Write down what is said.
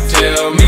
tell me.